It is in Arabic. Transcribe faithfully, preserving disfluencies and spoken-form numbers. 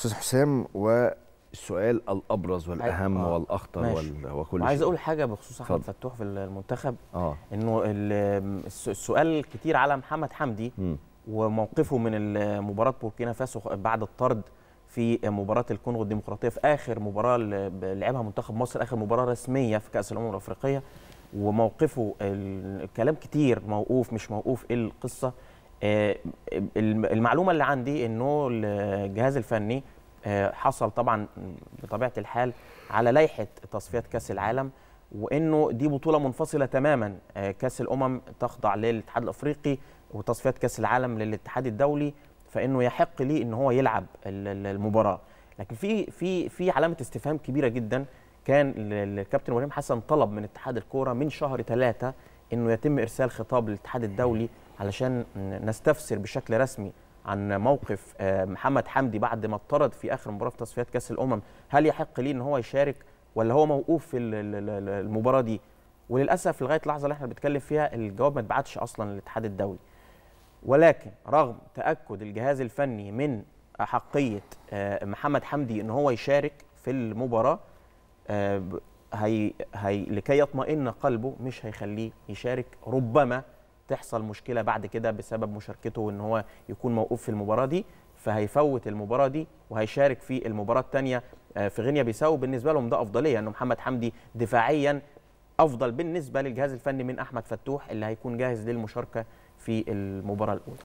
استاذ حسام، والسؤال الابرز والاهم آه. والاخطر وال... وكل عايز اقول حاجه بخصوص احمد فتوح في المنتخب آه. انه السؤال كتير على محمد حمدي م. وموقفه من مباراه بوركينا فاسو بعد الطرد في مباراه الكونغو الديمقراطيه في اخر مباراه لعبها منتخب مصر، اخر مباراه رسميه في كأس الأمم الأفريقية، وموقفه الكلام كتير، موقوف مش موقوف، ايه القصه؟ المعلومه اللي عندي انه الجهاز الفني حصل طبعا بطبيعه الحال على لائحه تصفيات كاس العالم، وانه دي بطوله منفصله تماما، كاس الامم تخضع للاتحاد الافريقي وتصفيات كاس العالم للاتحاد الدولي، فانه يحق ليه ان هو يلعب المباراه. لكن في في في علامه استفهام كبيره جدا. كان الكابتن وليم حسن طلب من اتحاد الكوره من شهر ثلاثة انه يتم ارسال خطاب للاتحاد الدولي علشان نستفسر بشكل رسمي عن موقف محمد حمدي بعد ما اطرد في اخر مباراه في تصفيات كاس الامم، هل يحق ليه ان هو يشارك ولا هو موقوف في المباراه دي؟ وللاسف لغايه اللحظه اللي احنا بنتكلم فيها الجواب ما اتبعتش اصلا للاتحاد الدولي. ولكن رغم تاكد الجهاز الفني من احقيه محمد حمدي ان هو يشارك في المباراه، هي هي لكي يطمئن قلبه مش هيخليه يشارك، ربما تحصل مشكله بعد كده بسبب مشاركته ان هو يكون موقوف في المباراه دي، فهيفوت المباراه دي وهيشارك في المباراه الثانيه في غينيا بيساو. بالنسبه لهم ده افضليه، انه محمد حمدي دفاعيا افضل بالنسبه للجهاز الفني من احمد فتوح اللي هيكون جاهز للمشاركه في المباراه الاولى.